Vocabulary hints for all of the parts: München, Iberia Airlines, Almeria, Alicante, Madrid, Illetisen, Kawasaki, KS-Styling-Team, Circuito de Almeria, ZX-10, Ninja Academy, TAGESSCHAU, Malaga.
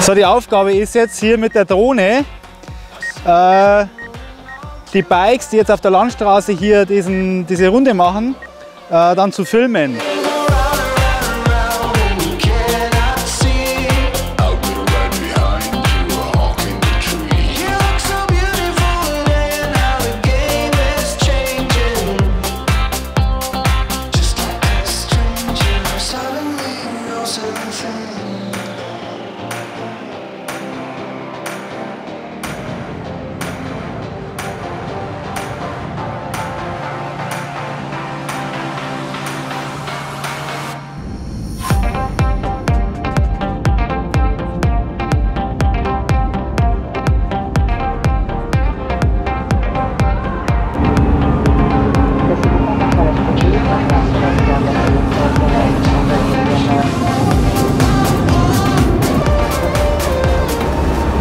So, die Aufgabe ist jetzt hier mit der Drohne die Bikes, die jetzt auf der Landstraße hier diese Runde machen, dann zu filmen.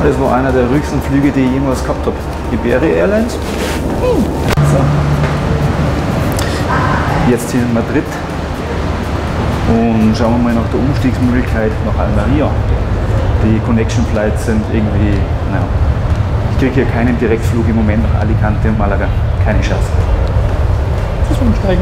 Das war einer der ruhigsten Flüge, die ich jemals gehabt habe. Iberia Airlines. So. Jetzt hier in Madrid. Und schauen wir mal nach der Umstiegsmöglichkeit nach Almeria. Die Connection Flights sind irgendwie, naja, ich kriege hier keinen Direktflug im Moment nach Alicante und Malaga. Keine Chance. Das ist umsteigen.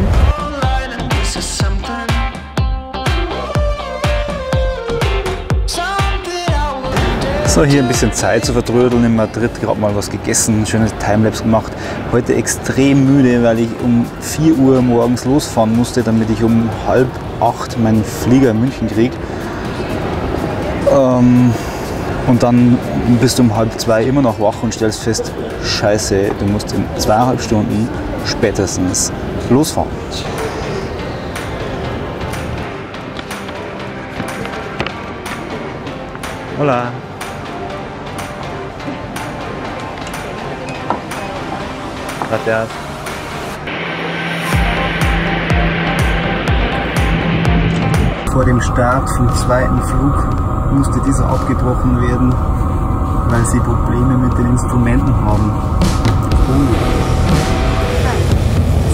So, hier ein bisschen Zeit zu vertrödeln in Madrid, gerade mal was gegessen, schönes Timelapse gemacht. Heute extrem müde, weil ich um 4 Uhr morgens losfahren musste, damit ich um 7:30 meinen Flieger in München kriege. Und dann bist du um 1:30 immer noch wach und stellst fest, scheiße, du musst in 2,5 Stunden spätestens losfahren. Hola. Gracias. Vor dem Start vom zweiten Flug musste dieser abgebrochen werden, weil sie Probleme mit den Instrumenten haben.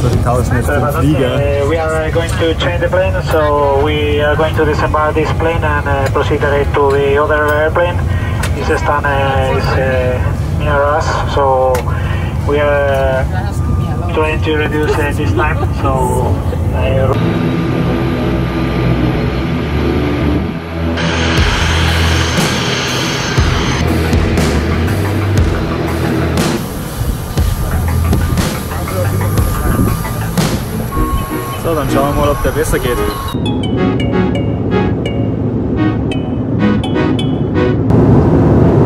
So, die tauschen jetzt den Flieger. We are going to change the plane, so we are going to disembark this plane and proceed to the other airplane. This stand is near us, so we are trying to reduce this time, so... So, dann schauen wir mal, ob der besser geht.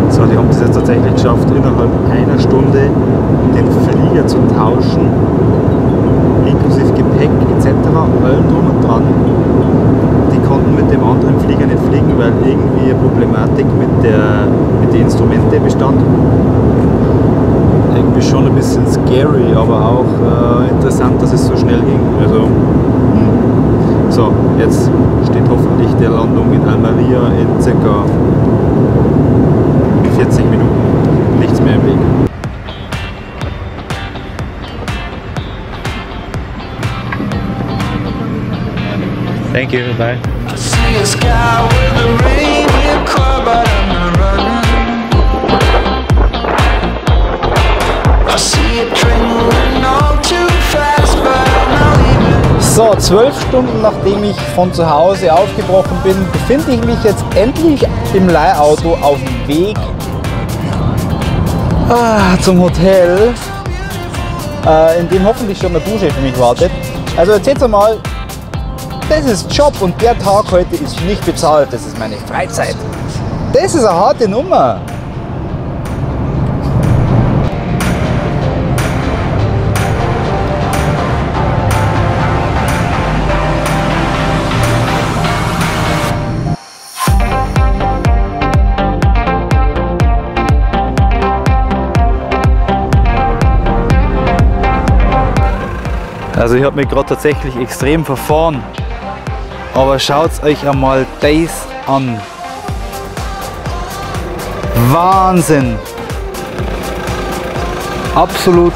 So, die haben es jetzt tatsächlich geschafft, innerhalb einer Stunde den Flieger zu tauschen, inklusive Gepäck etc., allem drum und dran. Die konnten mit dem anderen Flieger nicht fliegen, weil irgendwie eine Problematik mit den Instrumenten bestand. Irgendwie schon ein bisschen scary, aber auch interessant, dass es so schnell ging. Also, so, jetzt steht hoffentlich der Landung in Almeria in ca. 40 Minuten. Nichts mehr im Weg. Thank you, bye. So, 12 Stunden nachdem ich von zu Hause aufgebrochen bin, befinde ich mich jetzt endlich im Leihauto auf dem Weg zum Hotel, in dem hoffentlich schon eine Dusche für mich wartet. Also erzählt mal, das ist Job und der Tag heute ist nicht bezahlt, das ist meine Freizeit. Das ist eine harte Nummer. Also ich habe mich gerade tatsächlich extrem verfahren, aber schaut euch einmal das an. Wahnsinn! absolut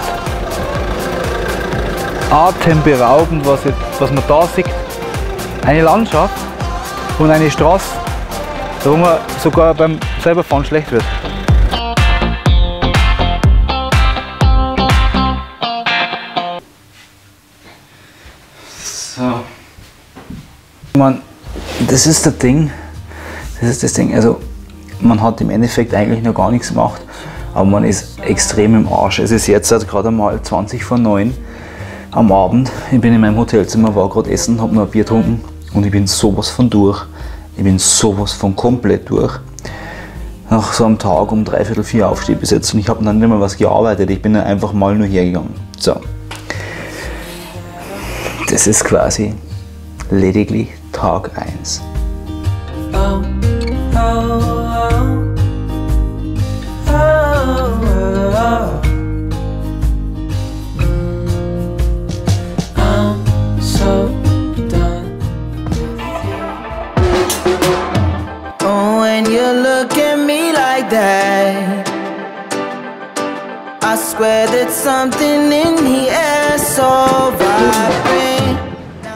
atemberaubend, was man da sieht. Eine Landschaft und eine Straße, wo man sogar beim Selberfahren schlecht wird. So. Man, das ist das Ding. Das ist das Ding. Also man hat im Endeffekt eigentlich noch gar nichts gemacht, aber man ist extrem im Arsch. Es ist jetzt gerade mal 20 vor 9 am Abend. Ich bin in meinem Hotelzimmer, war gerade essen, habe noch ein Bier getrunken und ich bin sowas von durch. Ich bin sowas von komplett durch. Nach so einem Tag um 3/4 aufstehe bis jetzt und ich habe dann nicht mehr was gearbeitet. Ich bin dann einfach mal nur hergegangen. So. Das ist quasi lediglich Tag 1.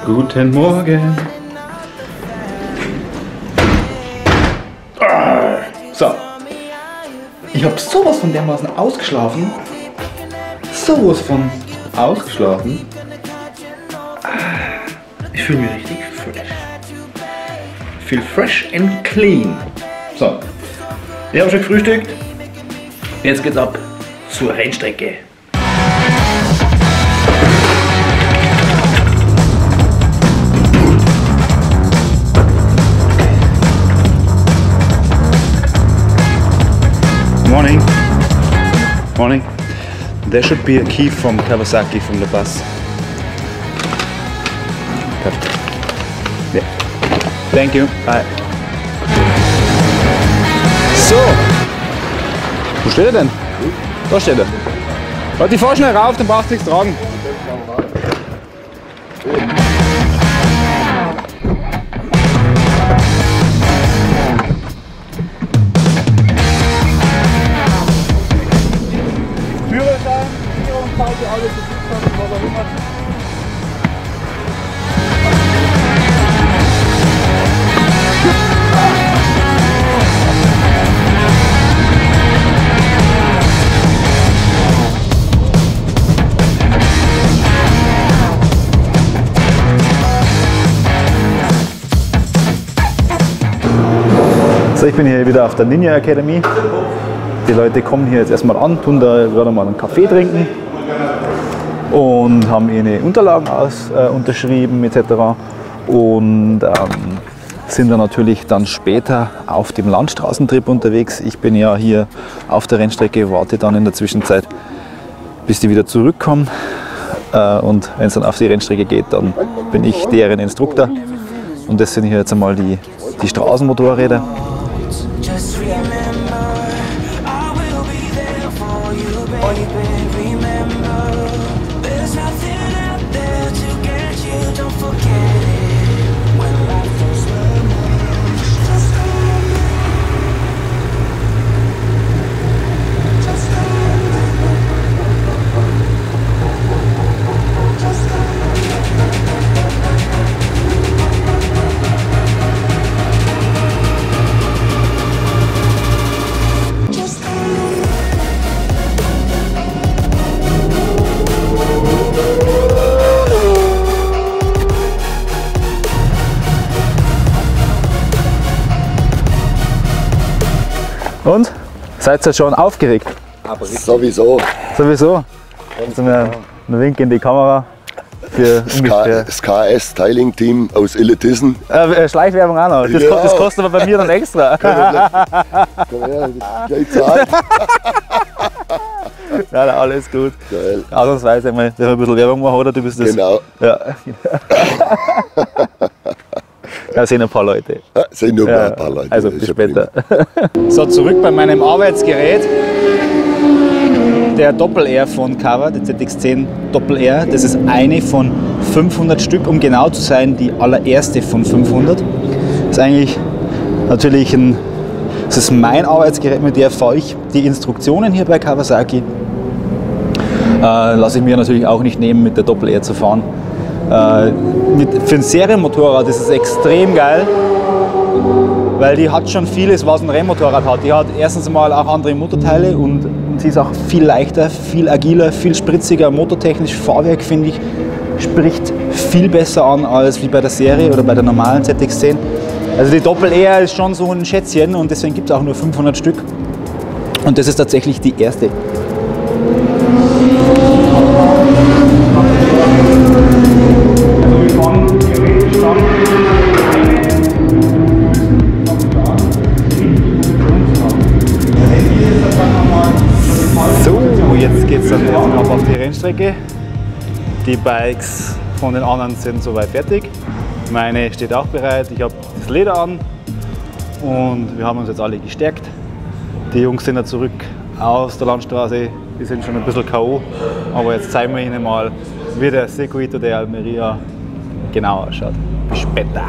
Guten Morgen! So, ich habe sowas von dermaßen ausgeschlafen. Sowas von ausgeschlafen. Ich fühle mich richtig fresh. Ich fühle fresh and clean. So, wir haben schon gefrühstückt. Jetzt geht's ab zur Rennstrecke. Morning. Morning. There should be a key from Kawasaki from the bus. Perfect. Yeah. Thank you. Bye. So. Wo steht er denn? Da steht er. Leute, fahr schnell rauf, dann brauchst du nichts tragen. So, ich bin hier wieder auf der Ninja Academy. Die Leute kommen hier jetzt erstmal an, tun da gerade mal einen Kaffee trinken und haben ihre Unterlagen unterschrieben etc. und sind dann natürlich dann später auf dem Landstraßentrip unterwegs. Ich bin ja hier auf der Rennstrecke, warte dann in der Zwischenzeit, bis die wieder zurückkommen und wenn es dann auf die Rennstrecke geht, dann bin ich deren Instruktor und das sind hier jetzt einmal die Straßenmotorräder. Und? Seid ihr schon aufgeregt? Aber sowieso. Sowieso? Jetzt ein Wink in die Kamera für das KS-Styling-Team aus Illetisen. Schleichwerbung auch noch. Das, ja. Das kostet aber bei mir dann extra. Komm her, gleich zahlen. Ja, alles gut. Geil. Ausnahmsweise, wenn wir ein bisschen Werbung machen, oder? Du bist das. Genau. Ja. Da sind ein paar Leute. Ah, sind nur ja, ein paar Leute. Also bis später. So, zurück bei meinem Arbeitsgerät. Der Doppel-R von Kawa, der ZX-10 Doppel-R. Das ist eine von 500 Stück, um genau zu sein, die allererste von 500. Das ist eigentlich natürlich das ist mein Arbeitsgerät, mit der fahre ich die Instruktionen hier bei Kawasaki. lasse ich mir natürlich auch nicht nehmen, mit der Doppel-R zu fahren. Für ein Serienmotorrad ist es extrem geil, weil die hat schon vieles, was ein Rennmotorrad hat. Die hat erstens mal auch andere Motorteile und sie ist auch viel leichter, viel agiler, viel spritziger, motortechnisch. Fahrwerk, finde ich, spricht viel besser an als wie bei der Serie oder bei der normalen ZX-10. Also die Doppel-R ist schon so ein Schätzchen und deswegen gibt es auch nur 500 Stück. Und das ist tatsächlich die erste. Die Bikes von den anderen sind soweit fertig. Meine steht auch bereit. Ich habe das Leder an und wir haben uns jetzt alle gestärkt. Die Jungs sind ja zurück aus der Landstraße. Die sind schon ein bisschen K.O. Aber jetzt zeigen wir ihnen mal, wie der Circuito de Almeria genau ausschaut. Bis später!